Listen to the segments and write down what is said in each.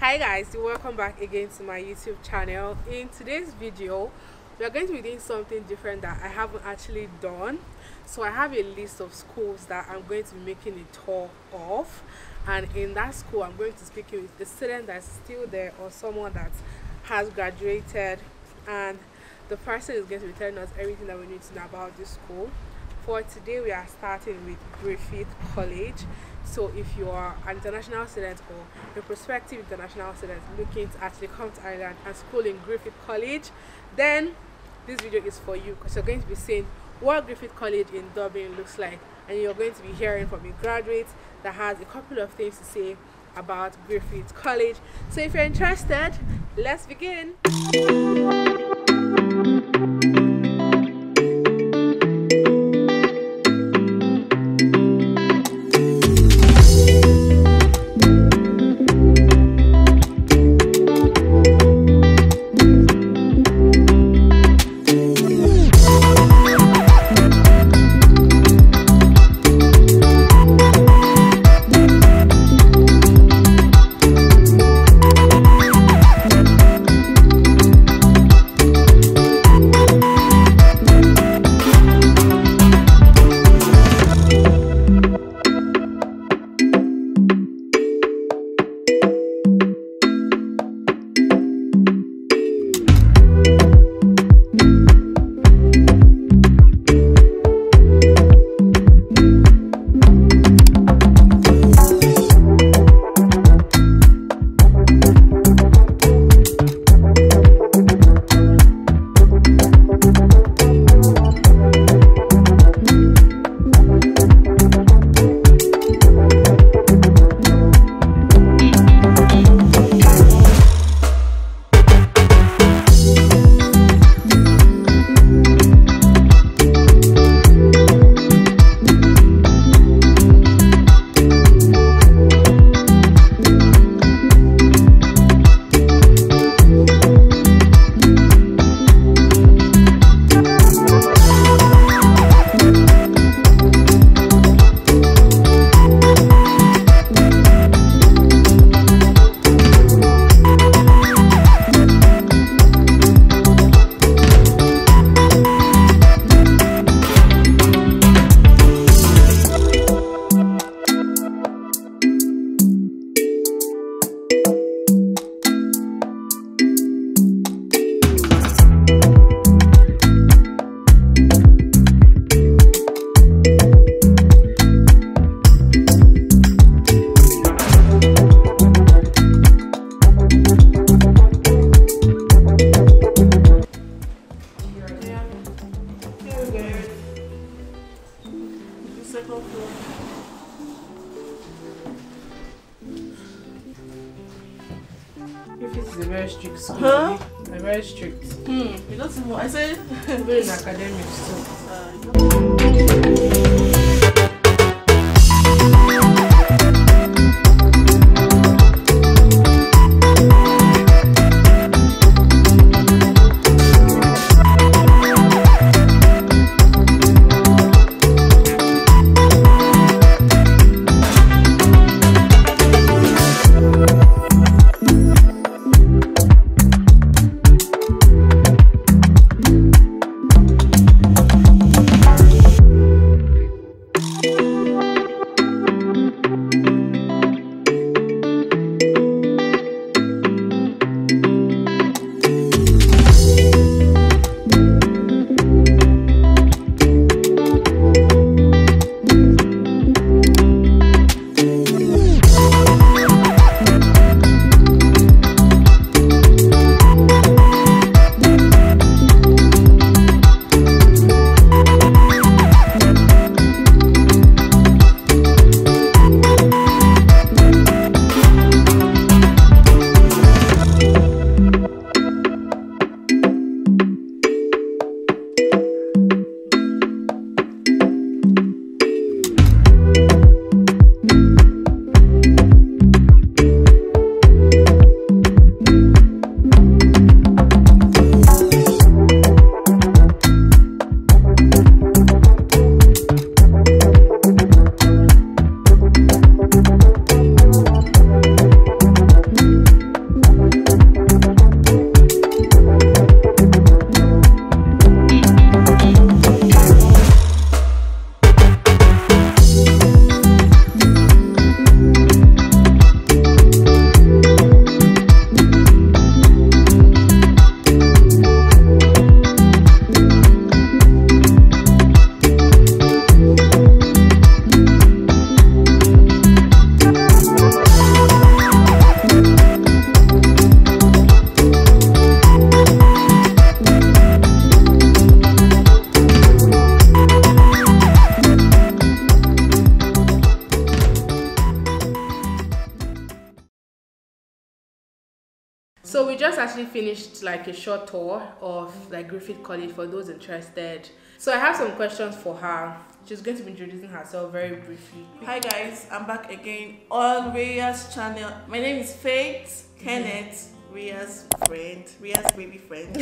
Hi guys, welcome back again to my YouTube channel. In today's video we are going to be doing something different that I haven't actually done. So I have a list of schools that I'm going to be making a tour of, and in that school I'm going to speak with the student that's still there or someone that has graduated, and the person is going to be telling us everything that we need to know about this school. For today we are starting with Griffith College. So if you are an international student or a prospective international student looking to actually come to Ireland and school in Griffith College, then this video is for you, because you're going to be seeing what Griffith College in Dublin looks like, and you're going to be hearing from a graduate that has a couple of things to say about Griffith College. So if you're interested, let's begin. Strict. You know what I said? We're in academics, so. So we just actually finished like a short tour of like Griffith College for those interested. So I have some questions for her. She's going to be introducing herself very briefly. Hi guys, I'm back again on Ria's channel. My name is Faith Kenneth, Ria's friend, Ria's baby friend.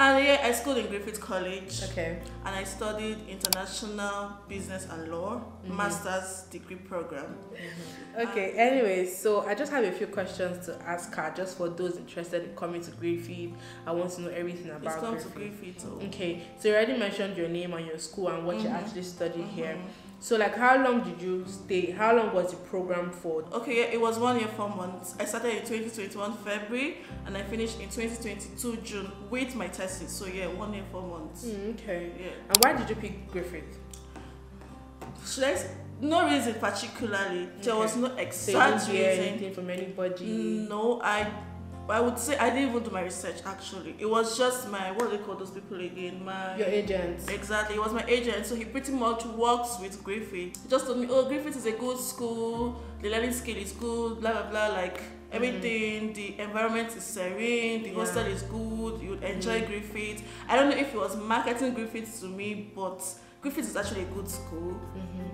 And yeah, I schooled in Griffith College. Okay. And I studied international business and law, master's degree program. Okay, anyway, so I just have a few questions to ask her, just for those interested in coming to Griffith. I want to know everything about Griffith. Please come to Griffith. Oh. Okay, so you already mentioned your name and your school and what you actually studied here. So like, how long did you stay? How long was the program for? Okay, yeah, it was 1 year 4 months. I started in 2021 February and I finished in 2022 June with my thesis. So yeah, 1 year 4 months. Okay. Yeah. And why did you pick Griffith? No reason particularly. Okay. There was no exact reason from anybody. No, I would say I didn't even do my research actually. It was just my, what do they call those people again? Your agent. Exactly, it was my agent. So he pretty much works with Griffith. He just told me, oh, Griffith is a good school, the learning skill is good, blah, blah, blah, like everything, the environment is serene, the hostel is good, you'd enjoy Griffith. I don't know if he was marketing Griffith to me, but Griffith is actually a good school,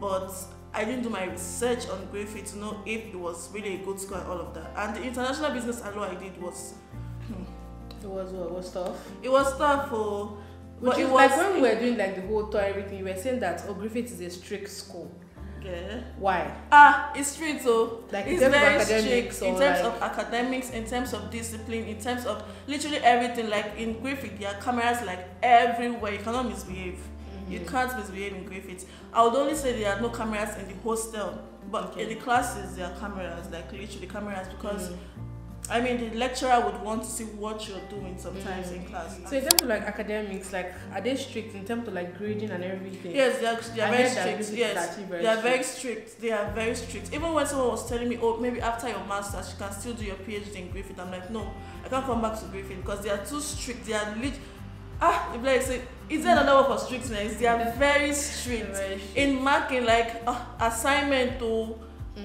but I didn't do my research on Griffith to know if it was really a good school and all of that. And the international business and law I did was... It was what? Was tough? It was tough for... But it was, like when we were doing like the whole tour, everything, you were saying that, oh, Griffith is a strict school. Yeah. Why? Ah, it's strict, so like it's very strict in terms of academics, in terms of discipline, in terms of literally everything. Like in Griffith, there are cameras like everywhere. You cannot misbehave. You can't misbehave in Griffith. I would only say there are no cameras in the hostel, but in the classes there are cameras, like literally cameras, because I mean the lecturer would want to see what you're doing sometimes in class. So in terms of like academics, like are they strict in terms of like grading and everything? Yes, they are very strict. Yes, they are very strict. They are very strict. Even when someone was telling me, oh, maybe after your master's you can still do your PhD in Griffith, I'm like, no, I can't come back to Griffith because they are too strict. They are literally is there another word for strictness? They are very strict in marking, like assignment to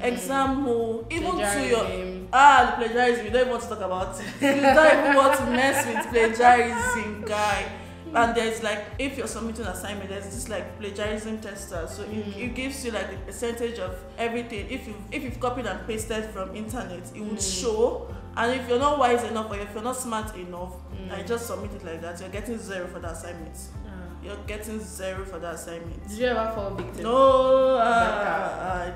exam, even to your the plagiarism. You don't even want to talk about it. You don't even want to mess with plagiarism, guy. And there's like, if you're submitting an assignment, there's this like plagiarism tester, so it gives you like the percentage of everything. If you've copied and pasted from internet, it would show. And if you're not wise enough or if you're not smart enough, I just submit it like that, you're getting 0 for the assignment. You're getting 0 for the assignment. Did you ever fall victim? No,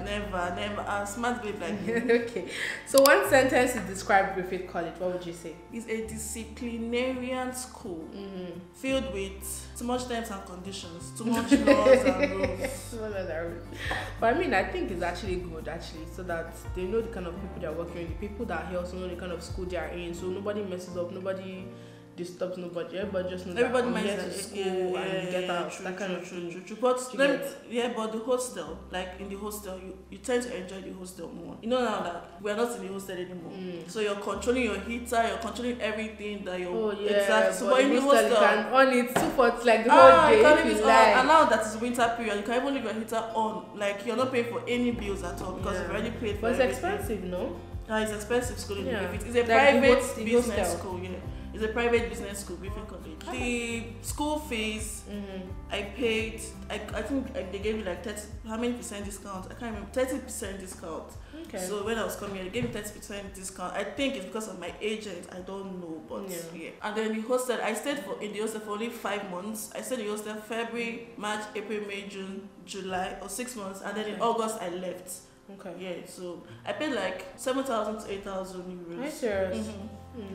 never. I'm smart babe like you. Okay. So one sentence to describe Griffith College, what would you say? It's a disciplinarian school filled with too much terms and conditions, too much laws and rules. But I mean, I think it's actually good actually, so that they know the kind of people they're working with, the people that are here also know the kind of school they are in, so nobody messes up, nobody disturbs nobody, but just know everybody minds the school and get out. True. But the hostel, like in the hostel, you tend to enjoy the hostel more. You know now that we are not in the hostel anymore, so you're controlling your heater, you're controlling everything that you're. So but in the hostel, you can on it 2 foot like the whole day. And now that is winter period, you can even leave your heater on. Like you're not paying for any bills at all because you've already paid for. But it's expensive, no? It's expensive school in Griffith. It's a private business school, you know. It's a private business school, Griffith College. The school fees, I paid, I think they gave me like 30, how many percent discount? I can't remember, 30% discount. Okay. So when I was coming here, they gave me 30% discount. I think it's because of my agent, I don't know, but yeah. And then the hostel, I stayed in the hostel for only 5 months. I stayed in the hostel February, March, April, May, June, July, or 6 months. And then in August, I left. Okay. Yeah, so I paid like 7,000 to 8,000 euros. Are you serious?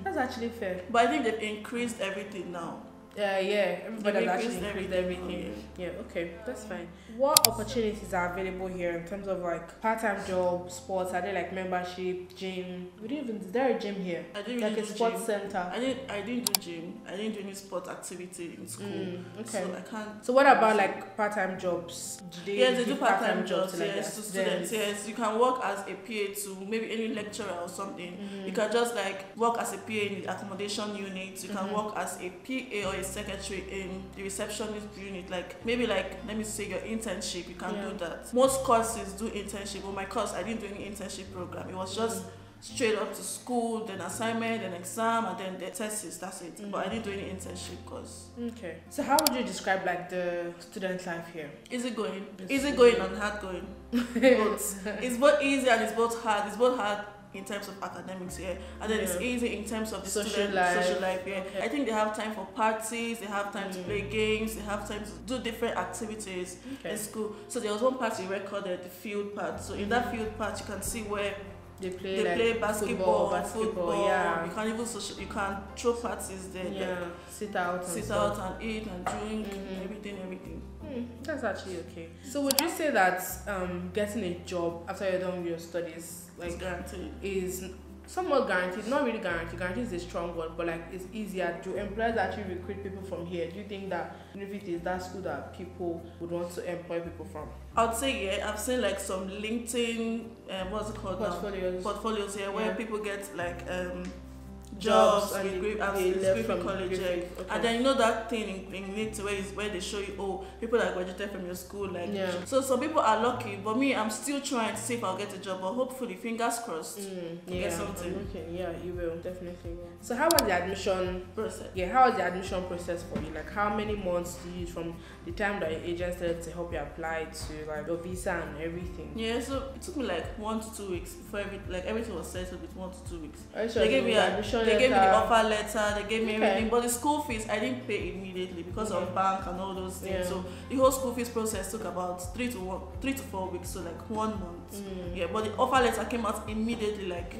That's actually fair. But I think they've increased everything now. Everybody has actually increased everything. Okay, that's fine. What opportunities are available here in terms of like part-time job, sports? Are they like membership, gym? Is there a gym here? I didn't really like do a sports center. I didn't do gym. I didn't do any sport activity in school. Okay. So I can't. So what about like part-time jobs? They do part-time jobs. To students. Yes, you can work as a PA to maybe any lecturer or something. You can just like work as a PA in the accommodation unit. You can work as a PA or a secretary in the receptionist unit, like maybe like let me say your internship, you can do that. Most courses do internship, but my course I didn't do any internship program. It was just straight up to school, then assignment, then exam, and then the tests, that's it. But I didn't do any internship course. Okay. So how would you describe like the student life here? Easy going. Easy going and hard going. It's both easy and it's both hard. It's both hard in terms of academics, yeah, and then it's easy in terms of the social life, yeah. Okay. I think they have time for parties, they have time to play games, they have time to do different activities in school. So there was one part you recorded, the field part. So in that field part, you can see where they play basketball, football. Yeah. You can even social, you can throw parties there. Yeah. Like, sit out and eat and drink, everything. That's actually okay. So would you say that getting a job after you're done with your studies is somewhat guaranteed? Not really guaranteed. Guaranteed is a strong word, but like it's easier. Do employers actually recruit people from here? Do you think that Griffith is that school that people would want to employ people from? I'd say yeah. I've seen like some LinkedIn, what's it called? Portfolios. Portfolios here where people get like jobs and Griffith College, and then you know that thing in NCI where they show you, oh, people that graduated from your school, like so some people are lucky, but me, I'm still trying to see if I'll get a job, but hopefully, fingers crossed, get something. Okay, yeah, you will definitely. Yeah. So how was the admission process? Yeah, how was the admission process for you? Like, how many months do you use from the time that your agent started to help you apply to like your visa and everything? Yeah, so it took me like 1 to 2 weeks before everything was settled with 1 to 2 weeks. They gave me admission. They gave me the offer letter, they gave me everything, but the school fees I didn't pay immediately because of bank and all those things. So the whole school fees process took about 3 to 4 weeks, so like 1 month. Yeah, but the offer letter came out immediately, like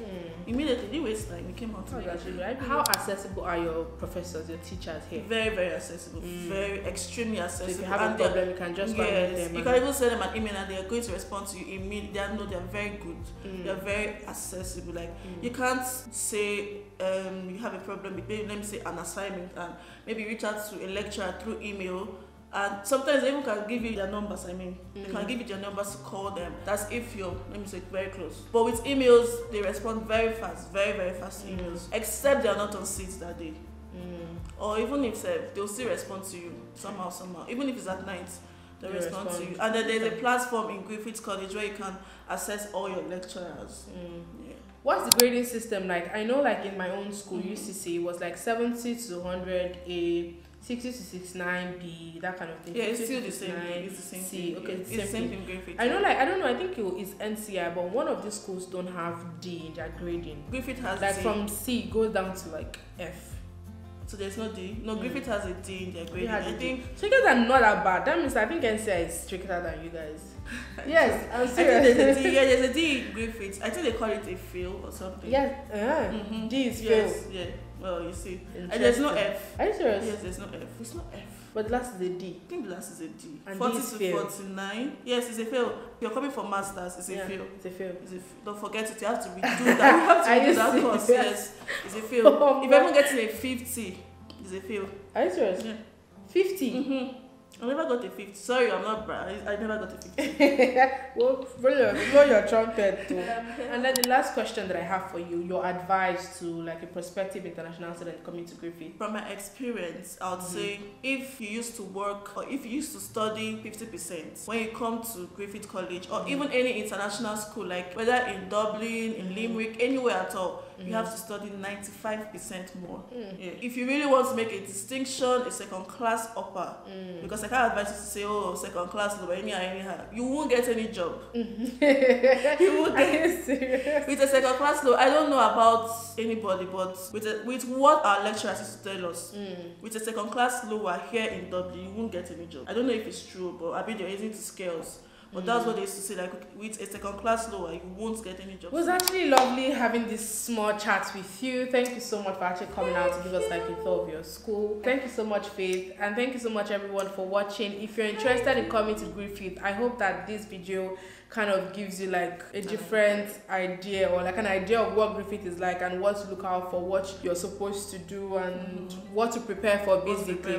immediately. Didn't waste time. It came out immediately. How accessible are your professors, your teachers here? Very, very accessible. Very extremely accessible. So if you have a problem, you can just contact them. You can even send them an email and they're going to respond to you immediately. They're very good. They're very accessible. Like you can't say you have a problem with, maybe, let me say, an assignment, and maybe reach out to a lecturer through email, and sometimes they even can give you their numbers. I mean, they can give you their numbers to call them. That's if you're, let me say, very close. But with emails, they respond very fast, very fast to emails, except they are not on seats that day. Or even if they'll still respond to you somehow. Even if it's at night, they respond to you. And then there's a platform in Griffith College where you can access all your lecturers. Yeah. What's the grading system like? I know like in my own school, UCC, it was like 70 to 100 A, 60 to 69 B, that kind of thing. Yeah, it's still the same. It's the same C. Okay, it's the same thing. Griffith. I know, like, I don't know, I think it's NCI, but one of these schools don't have D in their grading. Griffith has like D. From C goes down to like F. So there's no D? No, Griffith has a D in their grading. I think so you guys are not that bad. That means I think NCI is stricter than you guys. Yes, I'm serious. I think there's a D. Yeah, there's a D in Griffith. I think they call it a fail or something. Yes. D is fail. Yes, yeah. Well, you see. And there's no F. Are you serious? Yes, there's no F. It's not F. But the last is a D. I think the last is a D. And 40 to fail. 49. Yes, it's a fail. If you're coming for masters, it's a fail. It's a fail. Don't forget it. You have to redo that. You have to redo that course. Yes, it's a fail. Oh, if everyone gets a 50, it's a fail. Are you serious? Yeah. 50. I never got a 50. Sorry, I'm not bad. I never got a 50. Well, blow your trumpet. And then the last question that I have for you, your advice to like a prospective international student coming to Griffith. From my experience, I would say if you used to work or if you used to study 50%, when you come to Griffith College or even any international school, like whether in Dublin, in Limerick, anywhere at all, you have to study 95% more. Yeah. If you really want to make a distinction, a second class upper, because I can't advise you to say, oh, second class lower, anyhow. You won't get any job. You won't get. Serious? With a second class lower, I don't know about anybody, but with what our lecturers used to tell us, with a second class lower here in Dublin, you won't get any job. I don't know if it's true, but I mean they're using to scales. But that's what they used to say, like with a second class lower, you won't get any job. It was actually lovely having this small chat with you. Thank you so much for actually coming out to give us like a tour of your school. Thank you so much, Faith, and thank you so much everyone for watching. If you're interested in coming to Griffith, I hope that this video kind of gives you like a different idea or like an idea of what Griffith is like and what to look out for, what you're supposed to do and what to prepare for basically.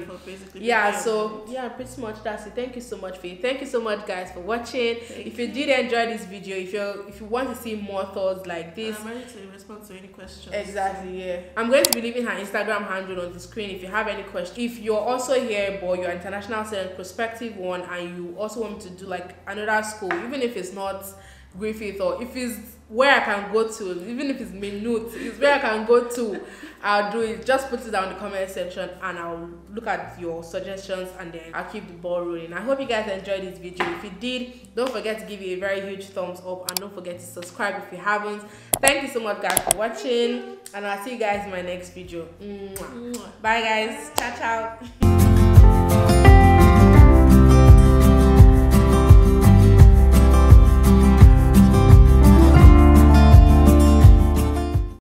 Yeah, so yeah, pretty much that's it. Thank you so much, Faith. Thank you so much guys for watching. If you did enjoy this video, if you want to see more thoughts like this, I'm ready to respond to any questions. Exactly, yeah. I'm going to be leaving her Instagram handle on the screen if you have any questions. If you're also here but you're international student, prospective one, and you also want me to do like another school, even if it's not Griffith or if it's where I can go to, even if it's minute, it's where I can go to, I'll do it. Just put it down in the comment section and I'll look at your suggestions and then I'll keep the ball rolling. I hope you guys enjoyed this video. If you did, don't forget to give it a very huge thumbs up and don't forget to subscribe if you haven't. Thank you so much guys for watching and I'll see you guys in my next video. Bye guys. Ciao, ciao.